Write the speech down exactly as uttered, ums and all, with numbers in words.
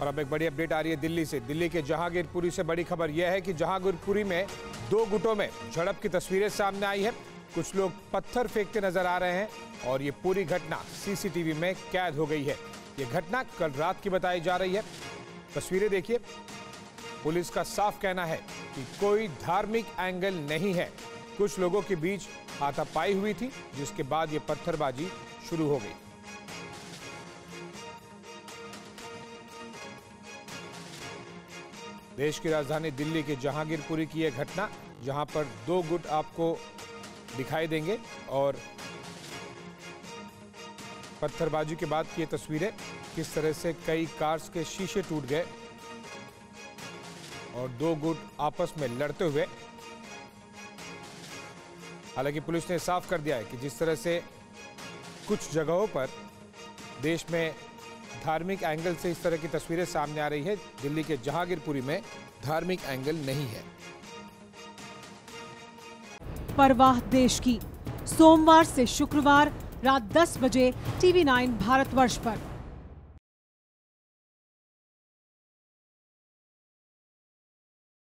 और अब एक बड़ी अपडेट आ रही है दिल्ली से। दिल्ली के जहांगीरपुरी से बड़ी खबर यह है कि जहांगीरपुरी में दो गुटों में झड़प की तस्वीरें सामने आई है। कुछ लोग पत्थर फेंकते नजर आ रहे हैं और ये पूरी घटना सीसीटीवी में कैद हो गई है। ये घटना कल रात की बताई जा रही है। तस्वीरें देखिए। पुलिस का साफ कहना है कि कोई धार्मिक एंगल नहीं है। कुछ लोगों के बीच हाथापाई हुई थी, जिसके बाद ये पत्थरबाजी शुरू हो गई। देश की राजधानी दिल्ली के जहांगीरपुरी की यह घटना, जहां पर दो गुट आपको दिखाई देंगे और पत्थरबाजी के बाद की ये तस्वीरें, किस तरह से कई कार्स के शीशे टूट गए और दो गुट आपस में लड़ते हुए। हालांकि पुलिस ने साफ कर दिया है कि जिस तरह से कुछ जगहों पर देश में धार्मिक एंगल से इस तरह की तस्वीरें सामने आ रही है, दिल्ली के जहांगीरपुरी में धार्मिक एंगल नहीं है। परवाह देश की, सोमवार से शुक्रवार रात दस बजे टीवी नाइन भारतवर्ष पर।